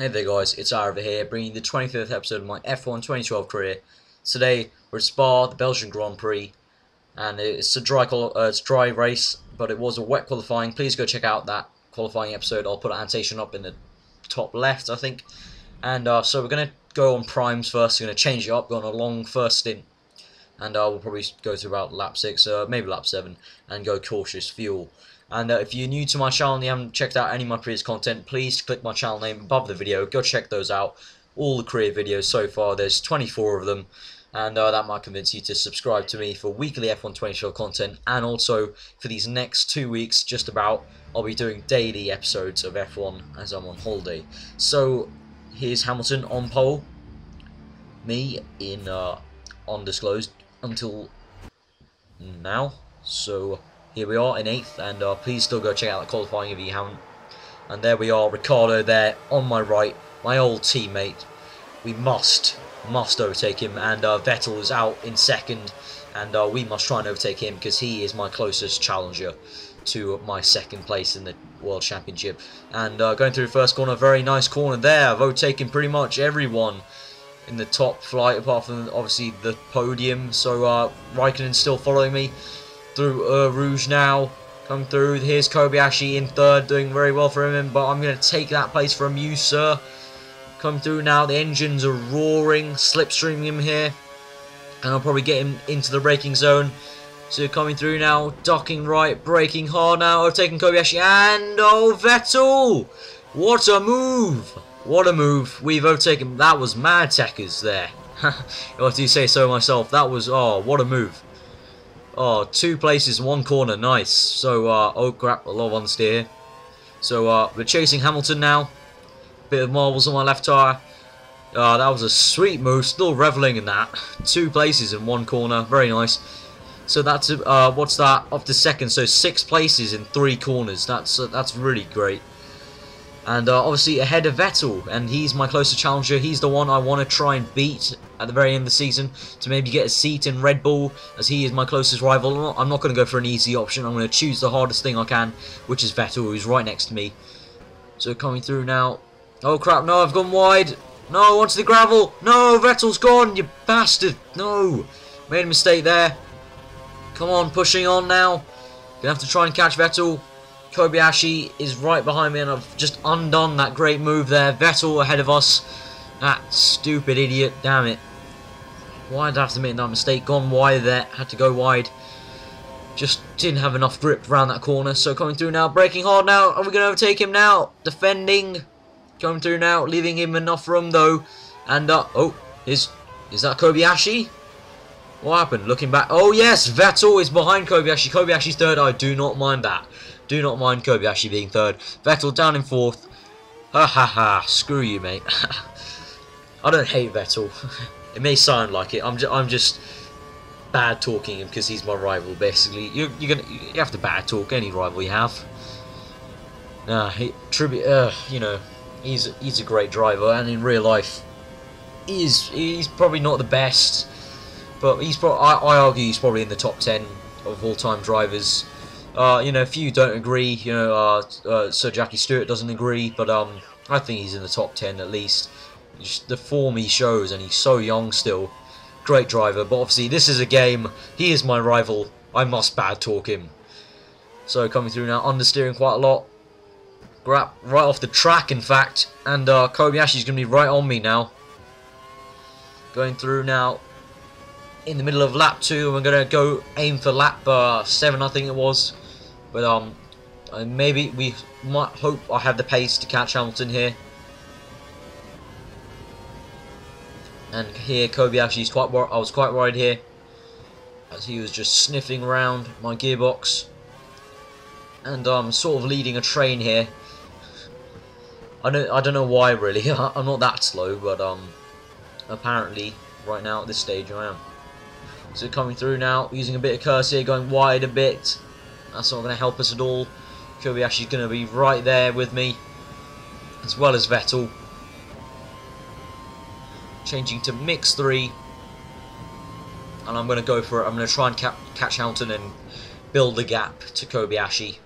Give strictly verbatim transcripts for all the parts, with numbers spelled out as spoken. Hey there guys, it's Arava here, bringing you the twenty-fifth episode of my F one twenty twelve career. Today, we're at Spa, the Belgian Grand Prix, and it's a dry, uh, it's a dry race, but it was a wet qualifying. Please go check out that qualifying episode. I'll put an annotation up in the top left, I think. And uh, so we're going to go on primes first. We're going to change it up, go on a long first stint, and uh, we'll probably go to about lap six, uh, maybe lap seven, and go cautious fuel. And uh, if you're new to my channel and you haven't checked out any of my previous content, please click my channel name above the video. Go check those out. All the career videos so far, there's twenty-four of them. And uh, that might convince you to subscribe to me for weekly F one twenty twelve content. And also, for these next two weeks, just about, I'll be doing daily episodes of F one as I'm on holiday. So, here's Hamilton on pole. Me in uh, undisclosed until now. So... here we are in eighth, and uh, please still go check out the qualifying if you haven't. And there we are, Ricciardo there on my right, my old teammate. We must, must overtake him, and uh, Vettel is out in second, and uh, we must try and overtake him because he is my closest challenger to my second place in the World Championship. And uh, going through the first corner, very nice corner there. I've overtaken pretty much everyone in the top flight, apart from obviously the podium. So uh, Raikkonen's still following me. Through Eau Rouge now, come through. Here's Kobayashi in third, doing very well for him, but I'm going to take that place from you, sir. Come through now, the engines are roaring, slipstreaming him here, and I'll probably get him into the braking zone. So coming through now, docking right, braking hard now, overtaking Kobayashi, and oh, Vettel! What a move! What a move, we've overtaken, that was mad techers there. I do say so myself, that was, oh, what a move. Oh, two places, one corner, nice. So, uh, oh crap, a lot of unsteer here. So, uh, we're chasing Hamilton now. Bit of marbles on my left tyre. Uh, that was a sweet move, still revelling in that. Two places in one corner, very nice. So that's, uh, what's that, up to second, so six places in three corners. That's, uh, that's really great. And uh, obviously ahead of Vettel, and he's my closer challenger. He's the one I want to try and beat at the very end of the season to maybe get a seat in Red Bull, as he is my closest rival. I'm not going to go for an easy option. I'm going to choose the hardest thing I can, which is Vettel, who's right next to me. So coming through now. Oh crap, no, I've gone wide. No, onto the gravel. No, Vettel's gone, you bastard. No, made a mistake there. Come on, pushing on now. Going to have to try and catch Vettel. Kobayashi is right behind me, and I've just undone that great move there. Vettel ahead of us. That stupid idiot, damn it. Why did I have to make that mistake? Gone wide there, had to go wide. Just didn't have enough grip around that corner. So coming through now, braking hard now. Are we going to overtake him now? Defending. Coming through now, leaving him enough room though. And, uh, oh, is, is that Kobayashi? What happened? Looking back. Oh yes, Vettel is behind Kobayashi. Kobayashi's third. I do not mind that. Do not mind Kobayashi being third. Vettel down in fourth. Ha ha ha. Screw you, mate. I don't hate Vettel. It may sound like it. I'm just, I'm just bad talking him because he's my rival. Basically, you you're gonna you have to bad talk any rival you have. Nah, he, tribute. Uh, you know, he's he's a great driver, and in real life, he's he's probably not the best. But he's probably, I, I argue he's probably in the top ten of all-time drivers. Uh, you know, if you don't agree, you know, uh, uh, Sir Jackie Stewart doesn't agree, but um, I think he's in the top ten at least. Just the form he shows, and he's so young still. Great driver, but obviously this is a game. He is my rival. I must bad-talk him. So coming through now, understeering quite a lot. Grab right off the track, in fact. And uh, Kobayashi's going to be right on me now. Going through now. In the middle of lap two, and we're gonna go aim for lap uh, seven, I think it was. But um, maybe we might hope I have the pace to catch Hamilton here. And here, Kobayashi's quite. I was quite worried here, as he was just sniffing around my gearbox, and um, sort of leading a train here. I don't. I don't know why really. I'm not that slow, but um, apparently right now at this stage I am. So coming through now, using a bit of KERS here, going wide a bit. That's not going to help us at all. Kobayashi's going to be right there with me, as well as Vettel. Changing to mix three, and I'm going to go for it. I'm going to try and cap catch Hamilton and build the gap to Kobayashi.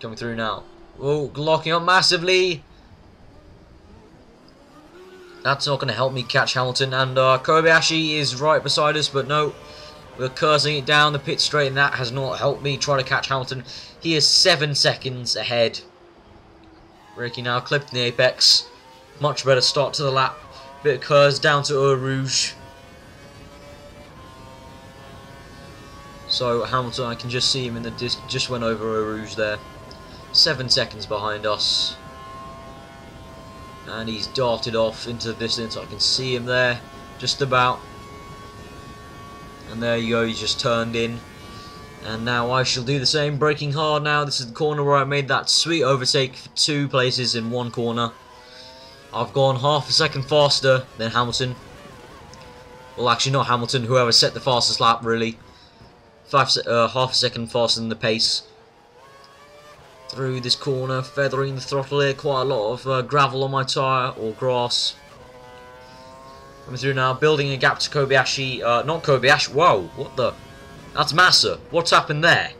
Coming through now. Oh, locking up massively. That's not going to help me catch Hamilton. And uh, Kobayashi is right beside us, but no, we're cursing it down the pit straight, and that has not helped me try to catch Hamilton. He is seven seconds ahead. Ricky now clipped in the apex. Much better start to the lap. Bit of KERS down to Eau Rouge. So Hamilton, I can just see him in the dis just went over Eau Rouge there. Seven seconds behind us. And he's darted off into the distance. I can see him there, just about. And there you go, he's just turned in. And now I shall do the same, braking hard now. This is the corner where I made that sweet overtake for two places in one corner. I've gone half a second faster than Hamilton. Well, actually not Hamilton, whoever set the fastest lap, really. Five se uh, half a second faster than the pace. Through this corner, feathering the throttle here. Quite a lot of uh, gravel on my tyre, or grass. Coming through now, building a gap to Kobayashi. Uh, not Kobayashi, whoa, what the? That's Massa. What's happened there?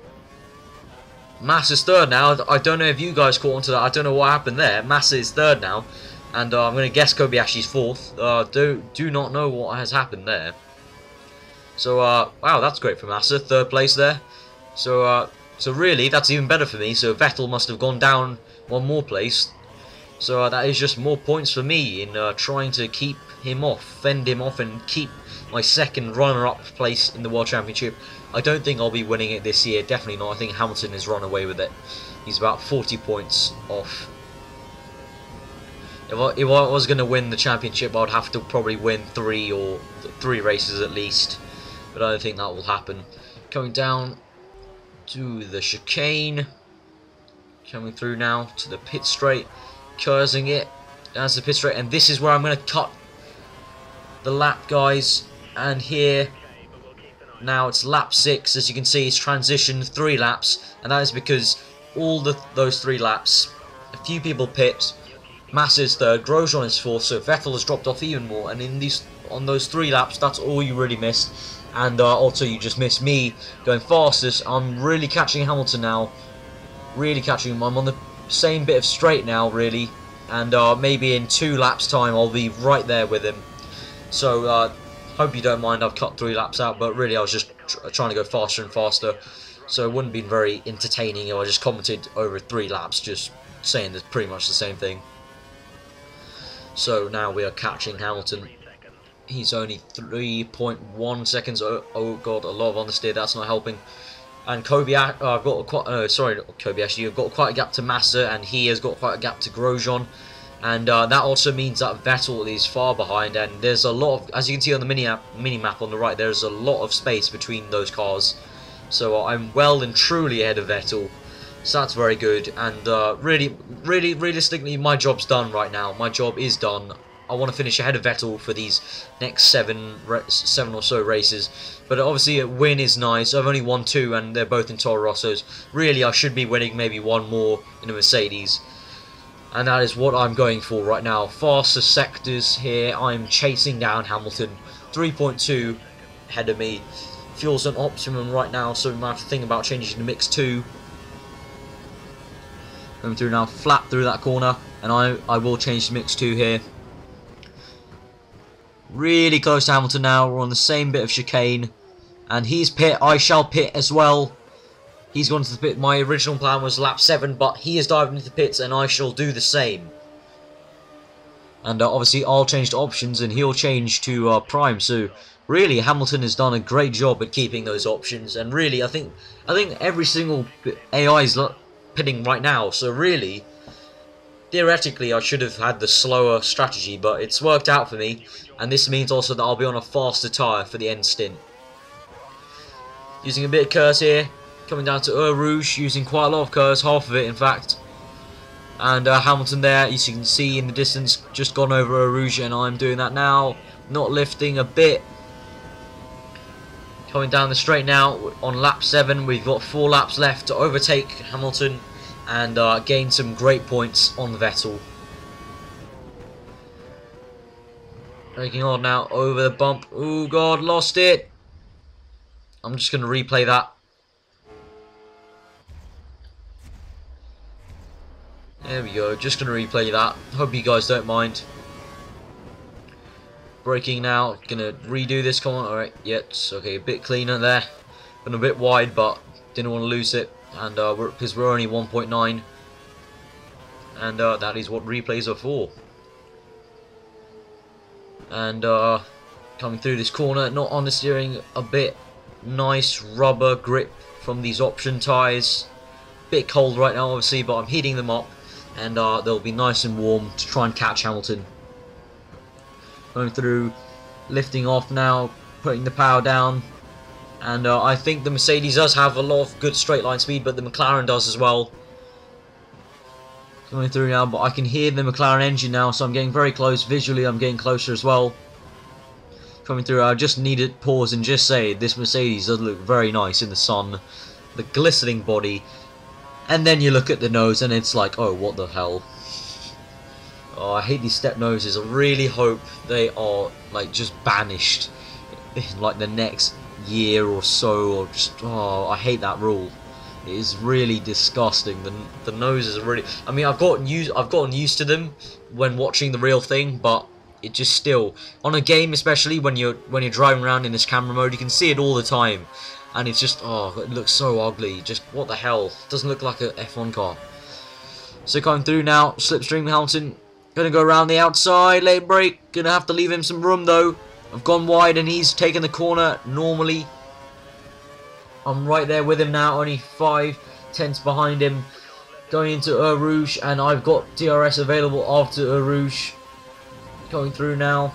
Massa's third now. I don't know if you guys caught onto that. I don't know what happened there. Massa is third now. And uh, I'm going to guess Kobayashi's fourth. Uh, do do not know what has happened there. So, uh, wow, that's great for Massa. Third place there. So, uh, so really, that's even better for me. So, Vettel must have gone down one more place. So, uh, that is just more points for me in uh, trying to keep him off, fend him off, and keep my second runner-up place in the World Championship. I don't think I'll be winning it this year. Definitely not. I think Hamilton has run away with it. He's about forty points off. If I, if I was going to win the championship, I'd have to probably win three or th three races at least. But I don't think that will happen. Coming down to the chicane. Coming through now to the pit straight. Cursing it as the pit straight. And this is where I'm going to cut the lap, guys. And here, now it's lap six. As you can see, it's transitioned three laps. And that is because all the those three laps, a few people pit. Massa is third, Grosjean is fourth, so Vettel has dropped off even more. And in these, on those three laps, that's all you really missed. And uh, also, you just missed me going fastest. I'm really catching Hamilton now, really catching him. I'm on the same bit of straight now, really, and uh, maybe in two laps' time, I'll be right there with him. So, uh, hope you don't mind. I've cut three laps out, but really, I was just tr trying to go faster and faster. So it wouldn't have been very entertaining if I just commented over three laps, just saying that's pretty much the same thing. So now we are catching Hamilton. He's only three point one seconds. Oh, oh god, a lot of on the steer. That's not helping. And Kobayashi, uh, I've got a quite. Uh, sorry, Kobayashi, I've got quite a gap to Massa, and he has got quite a gap to Grosjean. And uh, that also means that Vettel is far behind. And there's a lot of, as you can see on the mini app, mini map on the right, there's a lot of space between those cars. So uh, I'm well and truly ahead of Vettel. So that's very good, and uh, really, really, realistically, my job's done right now. My job is done. I want to finish ahead of Vettel for these next seven, seven or so races. But obviously, a win is nice. I've only won two, and they're both in Toro Rossos. Really, I should be winning maybe one more in a Mercedes, and that is what I'm going for right now. Fastest sectors here. I'm chasing down Hamilton, three point two ahead of me. Fuel's on optimum right now, so we might have to think about changing to mix two. Coming through now, flat through that corner, and I, I will change the mix two here. Really close to Hamilton now, we're on the same bit of chicane, and he's pit, I shall pit as well. He's gone to the pit, my original plan was lap seven, but he has dived into the pits, and I shall do the same. And uh, obviously I'll change to options, and he'll change to uh, prime, so really Hamilton has done a great job at keeping those options, and really I think, I think every single A I is pitting right now, so really theoretically I should have had the slower strategy, but it's worked out for me, and this means also that I'll be on a faster tyre for the end stint. Using a bit of KERS here, coming down to Eau Rouge, using quite a lot of KERS, half of it in fact, and uh, Hamilton there, as you can see in the distance, just gone over Eau Rouge, and I'm doing that now, not lifting a bit. Coming down the straight now on lap seven, we've got four laps left to overtake Hamilton and uh, gain some great points on Vettel. Breaking hard now, over the bump. Oh god, lost it. I'm just going to replay that. There we go, just going to replay that. Hope you guys don't mind. Braking now, gonna redo this corner. Alright, yes, okay, a bit cleaner there. Been a bit wide, but didn't want to lose it. And uh, we're, because we're only one point nine. And uh, that is what replays are for. And uh, coming through this corner, not on the steering, a bit nice rubber grip from these option tyres. Bit cold right now, obviously, but I'm heating them up. And uh, they'll be nice and warm to try and catch Hamilton. Going through, lifting off now, putting the power down. And uh, I think the Mercedes does have a lot of good straight line speed, but the McLaren does as well. Going through now, but I can hear the McLaren engine now, so I'm getting very close. Visually, I'm getting closer as well. Coming through, I just need to pause and just say, this Mercedes does look very nice in the sun. The glistening body. And then you look at the nose and it's like, oh, what the hell. Oh, I hate these step noses. I really hope they are, like, just banished in, like, the next year or so. Or just, oh, I hate that rule. It is really disgusting. The the noses are really. I mean, I've gotten used. I've gotten used to them when watching the real thing, but it just still on a game, especially when you're when you're driving around in this camera mode, you can see it all the time, and it's just oh, it looks so ugly. Just what the hell? It doesn't look like an F one car. So coming through now, slipstream Hamilton. Gonna go around the outside, late break. Gonna have to leave him some room though. I've gone wide and he's taken the corner normally. I'm right there with him now, only five tenths behind him. Going into Eau Rouge, and I've got D R S available after Eau Rouge. Going through now.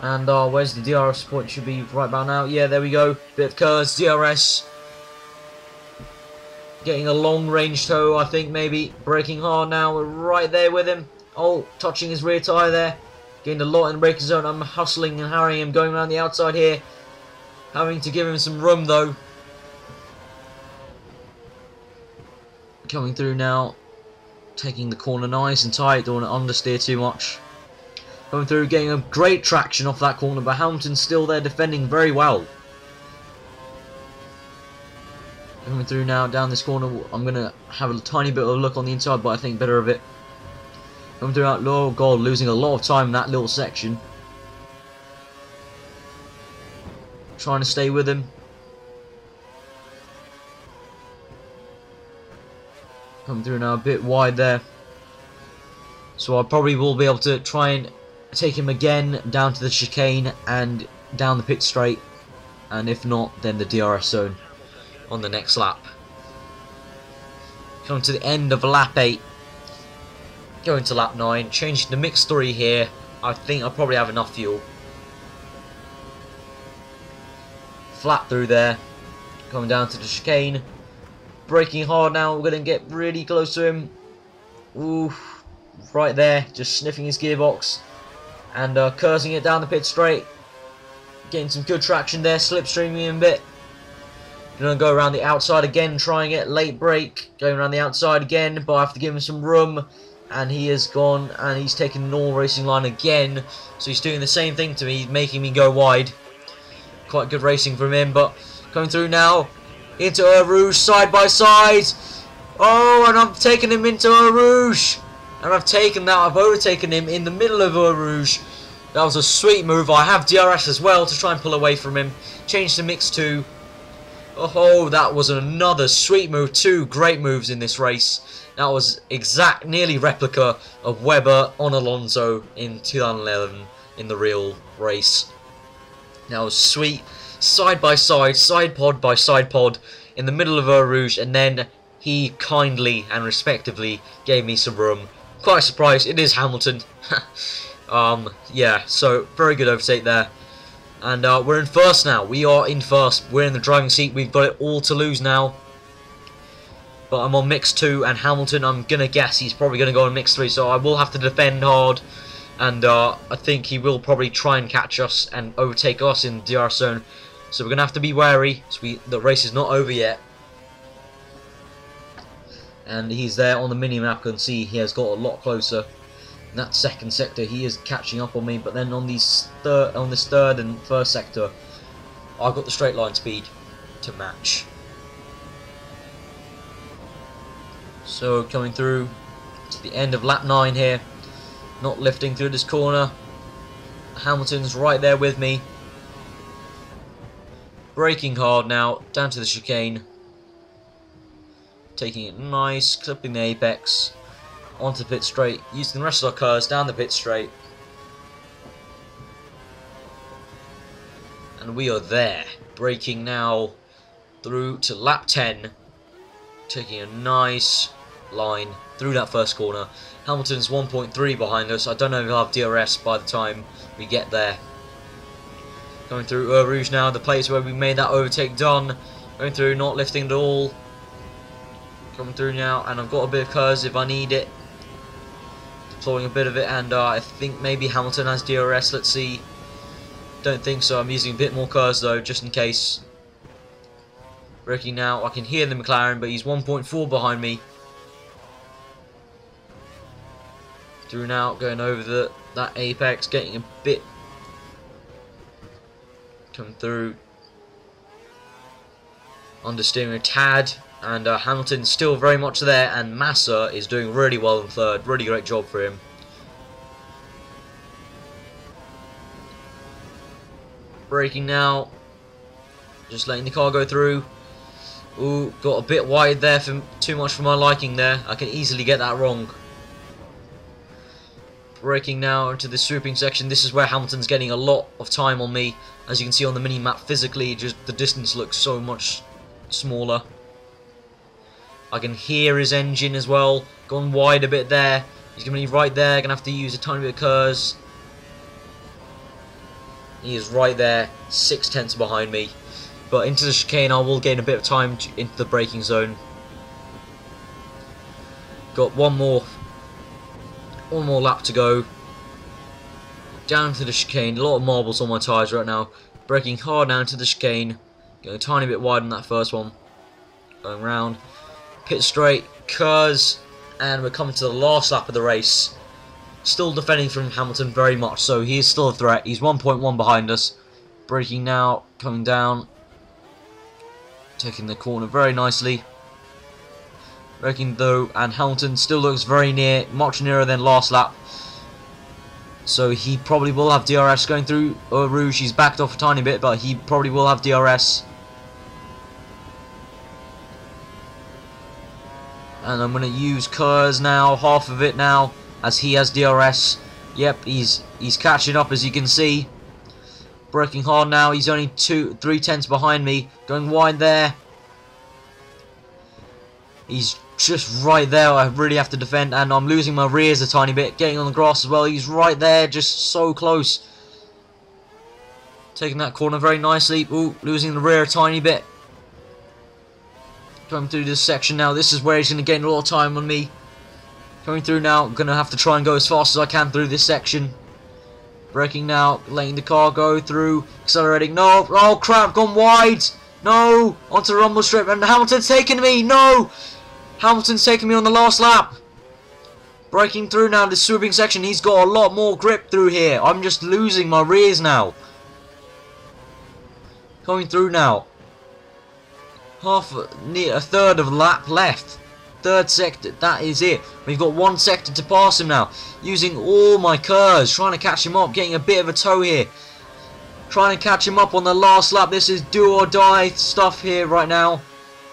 And uh, where's the D R S point? Should be right about now. Yeah, there we go. Bit of KERS, D R S. Getting a long range tow, I think, maybe. Braking hard now. We're right there with him. Oh, touching his rear tyre there. Gained a lot in the braking zone. I'm hustling and harrying him. Going around the outside here. Having to give him some room, though. Coming through now. Taking the corner nice and tight. Don't want to understeer too much. Coming through, getting a great traction off that corner. But Hamilton's still there defending very well. Coming through now, down this corner, I'm going to have a tiny bit of a look on the inside, but I think better of it. Coming through out, oh god, losing a lot of time in that little section. Trying to stay with him. Coming through now, a bit wide there. So I probably will be able to try and take him again down to the chicane and down the pit straight. And if not, then the D R S zone on the next lap. Coming to the end of lap eight, going to lap nine, changing to mix three here. I think I'll probably have enough fuel. Flat through there, coming down to the chicane, braking hard now. We're going to get really close to him. Ooh, right there, just sniffing his gearbox and uh, cursing it down the pit straight. Getting some good traction there, slipstreaming him a bit. Gonna go around the outside again, trying it, late break, going around the outside again, but I have to give him some room, and he is gone, and he's taking the normal racing line again, so he's doing the same thing to me, he's making me go wide. Quite good racing from him, but coming through now, into Eau Rouge, side by side, oh, and I've taken him into Eau Rouge, and I've taken that, I've overtaken him in the middle of Eau Rouge. That was a sweet move. I have D R S as well to try and pull away from him, change to mix two. Oh, that was another sweet move. Two great moves in this race. That was exact, nearly replica of Webber on Alonso in two thousand eleven in the real race. That was sweet. Side by side, side pod by side pod in the middle of Eau Rouge. And then he kindly and respectively gave me some room. Quite surprised. It is Hamilton. um, yeah, so very good overtake there. And uh, we're in first now. We are in first. We're in the driving seat. We've got it all to lose now. But I'm on mix two. And Hamilton, I'm going to guess he's probably going to go on mix three. So I will have to defend hard. And uh, I think he will probably try and catch us and overtake us in the D R S zone. So we're going to have to be wary. So we, the race is not over yet. And he's there on the mini-map. You can see he has got a lot closer. In that second sector, he is catching up on me, but then on these third, on this third and first sector, I've got the straight line speed to match. So coming through to the end of lap nine here, Not lifting through this corner. Hamilton's right there with me. Braking hard now, down to the chicane. Taking it nice, clipping the apex. Onto the pit straight, using the rest of our cars down the pit straight. And we are there. Braking now through to lap ten. Taking a nice line through that first corner. Hamilton's one point three behind us. I don't know if he'll have D R S by the time we get there. Going through Eau Rouge now, the place where we made that overtake done. Going through, not lifting at all. Coming through now, and I've got a bit of KERS if I need it. Deploying a bit of it, and uh, I think maybe Hamilton has D R S. Let's see. Don't think so. I'm using a bit more KERS though, just in case. Braking now. I can hear the McLaren, but he's one point four behind me. Through now, going over the that apex, getting a bit. Come through. Understeering a tad, and uh, Hamilton's still very much there, and Massa is doing really well in third. Really great job for him. Braking now. Just letting the car go through. Ooh, got a bit wide there, for too much for my liking there. I can easily get that wrong. Braking now into the swooping section. This is where Hamilton's getting a lot of time on me. As you can see on the mini-map physically, just the distance looks so much smaller. I can hear his engine as well. Gone wide a bit there. He's going to be right there. Going to have to use a tiny bit of KERS. He is right there, six tenths behind me. But into the chicane, I will gain a bit of time to, into the braking zone. Got one more, one more lap to go. Down to the chicane. A lot of marbles on my tyres right now. Braking hard down to the chicane. Going a tiny bit wide on that first one. Going round, pit straight, KERS, and we're coming to the last lap of the race. Still defending from Hamilton very much, so he is still a threat. He's one point one behind us. Braking now, coming down. Taking the corner very nicely. Braking though, and Hamilton still looks very near, much nearer than last lap. So he probably will have D R S going through Eau Rouge. He's backed off a tiny bit, but he probably will have D R S. And I'm going to use KERS now, half of it now, as he has D R S. Yep, he's he's catching up, as you can see. Braking hard now. He's only two, three tenths behind me. Going wide there. He's just right there. I really have to defend, and I'm losing my rears a tiny bit. Getting on the grass as well. He's right there, just so close. Taking that corner very nicely. Ooh, losing the rear a tiny bit. Coming through this section now. This is where he's going to gain a lot of time on me. Coming through now. I'm going to have to try and go as fast as I can through this section. Braking now, letting the car go through, accelerating, no, oh crap, gone wide, no, onto the rumble strip, and Hamilton's taking me, no, Hamilton's taking me on the last lap. Braking through now, this swooping section, he's got a lot more grip through here, I'm just losing my rears now. Coming through now, half, near a third of a lap left. Third sector, that is it. We've got one sector to pass him now. Using all my KERS, trying to catch him up, getting a bit of a toe here. Trying to catch him up on the last lap. This is do or die stuff here right now.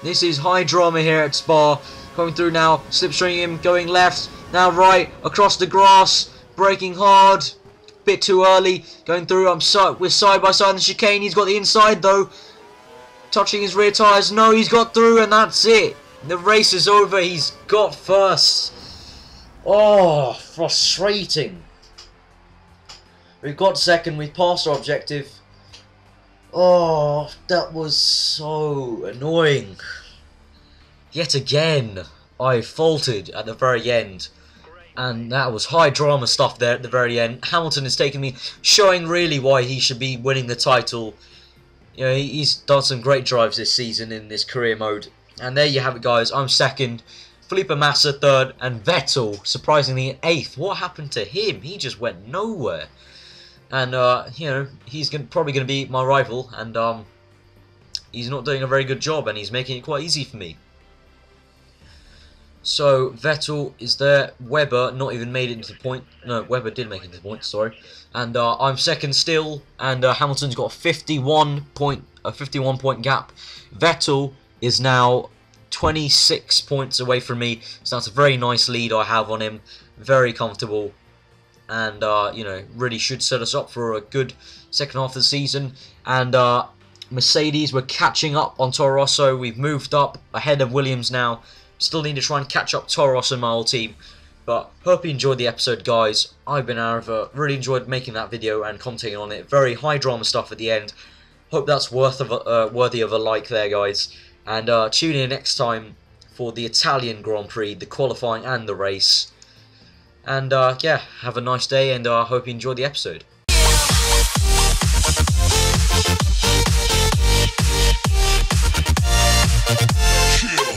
This is high drama here at Spa. Coming through now, slipstreaming him, going left, now right, across the grass, braking hard. Bit too early, going through, I'm so, we're side by side in the chicane. He's got the inside though. Touching his rear tyres, no, he's got through and that's it. The race is over, he's got first. Oh, frustrating. We've got second, we've passed our objective. Oh, that was so annoying. Yet again, I faltered at the very end. And that was high drama stuff there at the very end. Hamilton is taking me, showing really why he should be winning the title. You know, he's done some great drives this season in this career mode. And there you have it, guys. I'm second, Felipe Massa third, and Vettel surprisingly eighth. What happened to him? He just went nowhere. And uh, you know, he's gonna, probably going to be my rival, and um, he's not doing a very good job, and he's making it quite easy for me. So Vettel is there. Webber not even made it into the point. No, Webber did make it into the point, sorry. And uh, I'm second still, and uh, Hamilton's got a fifty-one point a fifty-one point gap. Vettel is now twenty-six points away from me, so that's a very nice lead I have on him. Very comfortable, and uh, you know, really should set us up for a good second half of the season. And uh, Mercedes, we're catching up on Toro Rosso. We've moved up ahead of Williams now. Still need to try and catch up Toro Rosso and my old team. But hope you enjoyed the episode, guys. I've been Arava. Really enjoyed making that video and commenting on it. Very high drama stuff at the end. Hope that's worth of a, uh, worthy of a like there, guys. And uh, tune in next time for the Italian Grand Prix, the qualifying and the race. And uh, yeah, have a nice day, and I uh, hope you enjoyed the episode.